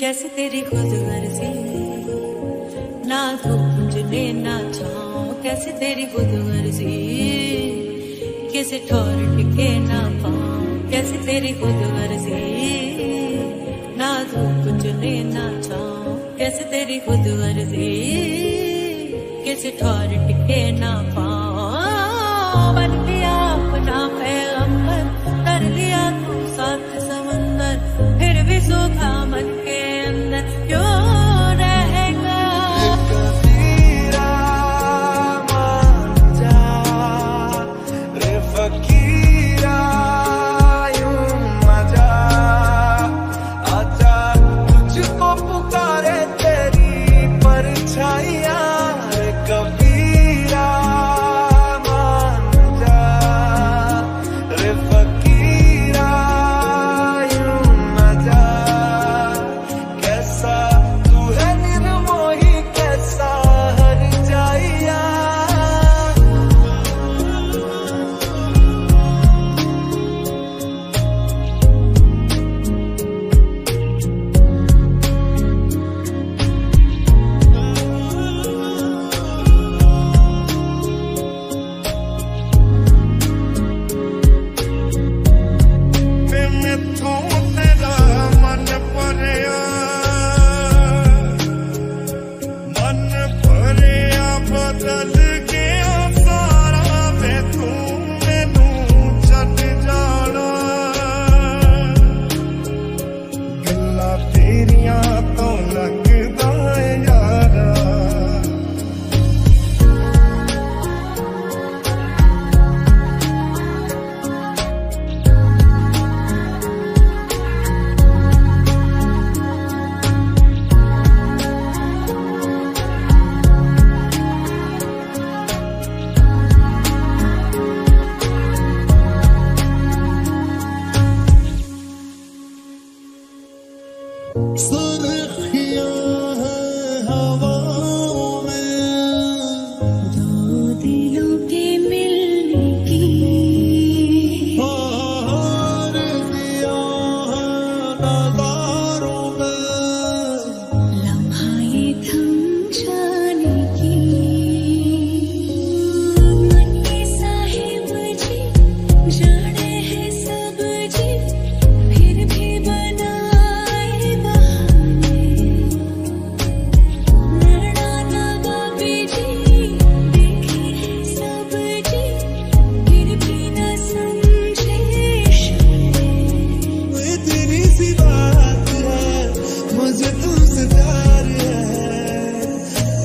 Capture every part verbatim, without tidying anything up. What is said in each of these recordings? कैसे तेरी खुद गर्जी ना खुंझने ना छाओ, कैसे तेरी खुद गर्जी कैसे ठोर टिके ना पाओ, कैसे तेरी खुद गर्जी ना खुंझने ना छाओ, कैसे तेरी खुद गर्जी कैसे ठोर टिके ना पाओ। बन गया अपना पैगंबर, कर लिया तू साथ समंदर, फिर भी सूखा मन के अंदर क्यों रहेगा। कसीरा मान जा रे फकीरा, यूं मजा आजा तुझको पुकारे तेरी परछाइयां।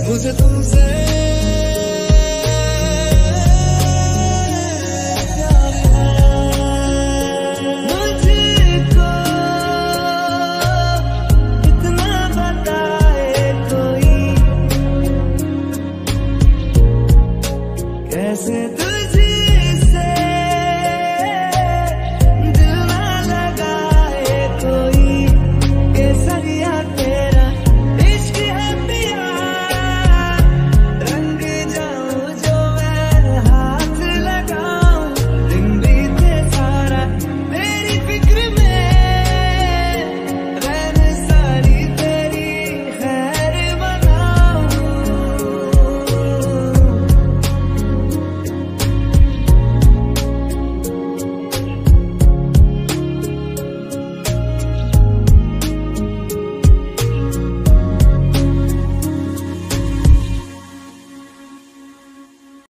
मुझे तुमसे